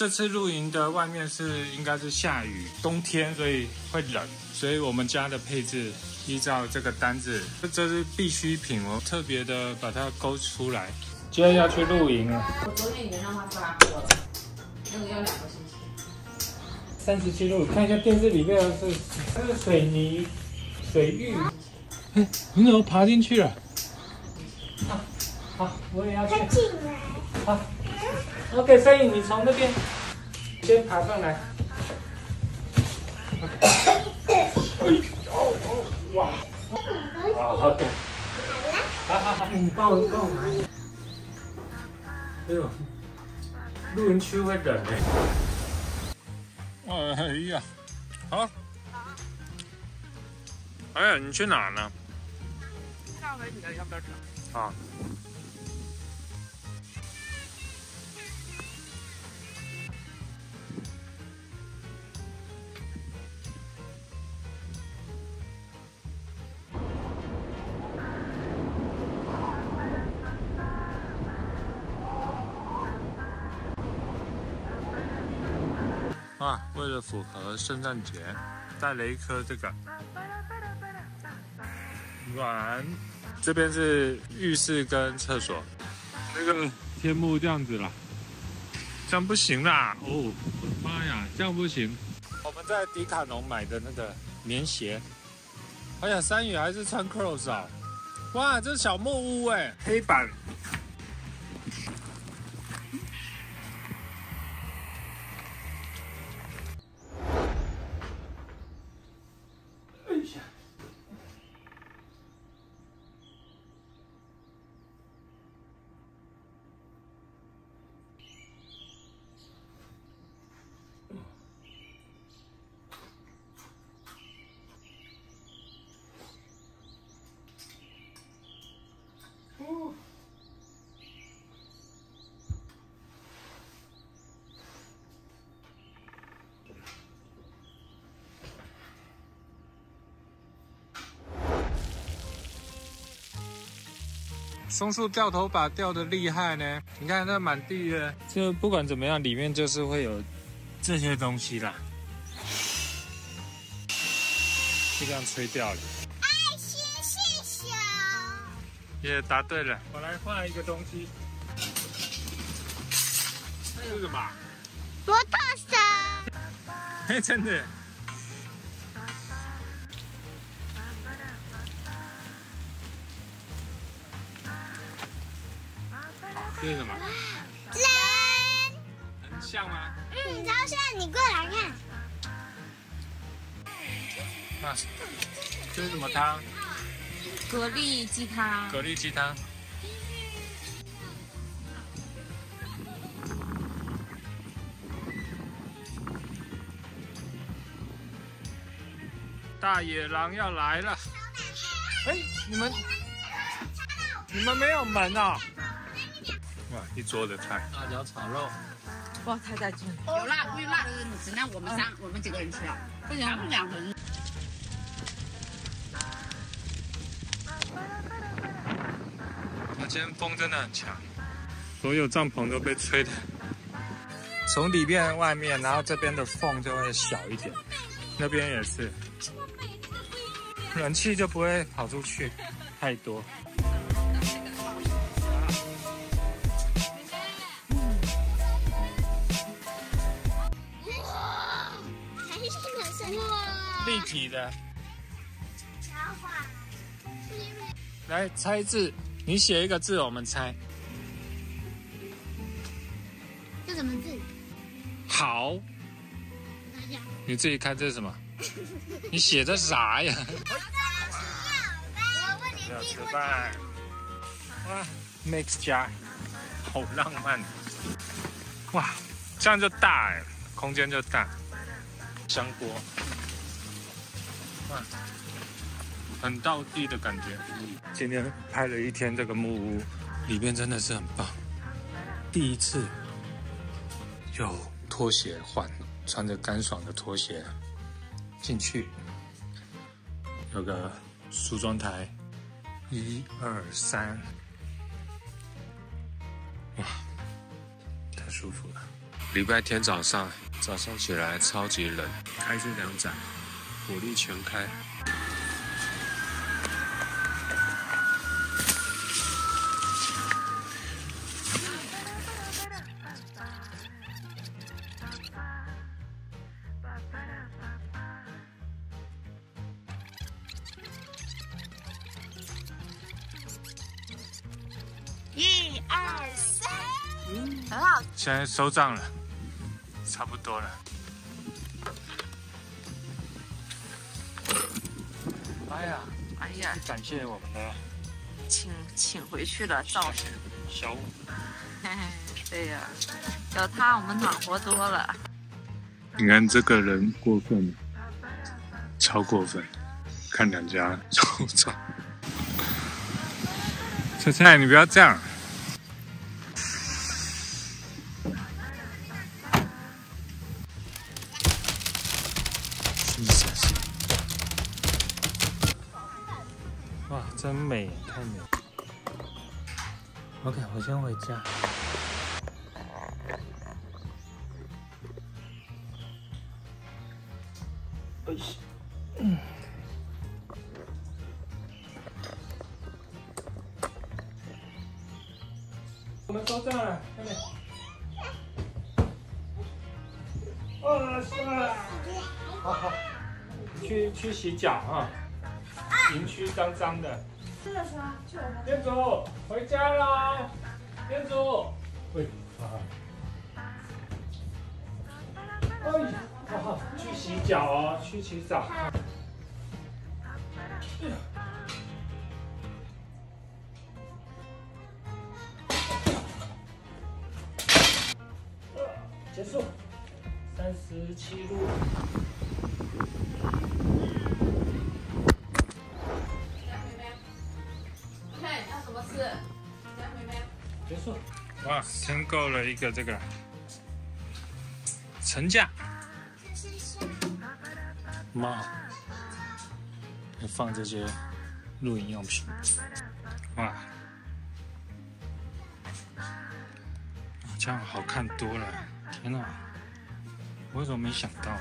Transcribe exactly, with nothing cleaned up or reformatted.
这次露营的外面是应该是下雨，冬天所以会冷，所以我们家的配置依照这个单子，这是必需品，我特别的把它勾出来。今天要去露营啊！我昨天已经让他发过了，那个要两个星期。三十七度，看一下电视里面是那个水泥水域。哎，你怎么爬进去了？好、啊，好，我也要去。好。啊 OK， 所以你从那边先爬上来。哇！好好的。好好好，你帮我帮我拿。哎呦，露营区会冷哎。哎呀，好。哎呀，你去哪呢？上回你在上边吃。啊。 哇！为了符合圣诞节，带了一颗这个碗。这边是浴室跟厕所，那个天幕这样子啦，这样不行啦！哦，我的妈呀，这样不行！我们在迪卡侬买的那个棉鞋，哎呀，三雨还是穿 Crocs 啊！哇，这小木屋哎、欸，黑板。 松树掉头发掉的厉害呢，你看那满地的，就不管怎么样，里面就是会有这些东西啦，就这样吹掉了。爱心是手，也答对了。我来画一个东西，这是什么？摩托车。嘿，真的。 这是什么？人，很像吗？嗯，超像，你过来看。啊，这是什么汤？蛤蜊鸡汤。蛤蜊鸡汤。大野狼要来了！哎，你们，你们没有门啊、哦？ 哇，一桌的菜，辣椒炒肉，哇，太带劲了！有辣归辣，只能我们三，我们几个人吃啊，不然不两人。啊，今天风真的很强，所有帐篷都被吹的，从里面、外面，然后这边的缝就会小一点，那边也是，冷气就不会跑出去太多。 立体的，来猜字，你写一个字，我们猜。这什么字？好。你自己看这是什么？你写的啥呀？要吃饭。哇 ，Max 家，好浪漫。哇，这样就大哎，空间就大。香锅。 很道地的感觉。今天拍了一天这个木屋，里面真的是很棒。第一次有拖鞋换，穿着干爽的拖鞋进去，有个梳妆台，一二三，哇，太舒服了。礼拜天早上，早上起来超级冷，开这两盏，火力全开。一二三，嗯，很好。现在收账了。 差不多了，哎呀，哎呀，感谢我们的，请请回去了，赵师傅，小五，对呀、啊，有他我们暖和多了。你看这个人过分吗？超过分，看两家收账。菜菜，你不要这样。 哇，真美，太美了 ！OK， 我先回家。哎呀，嗯，我们收账了，妹妹。哇塞！好好，去去洗脚啊。 营区脏脏的，真的是吗？店主回家啦！店主，喂，啊，哎，好，去洗脚哦，去洗澡。结束，三十七路。 结束。哇，申购了一个这个成架猫，还放这些露营用品。哇，这样好看多了。天哪，我怎么没想到？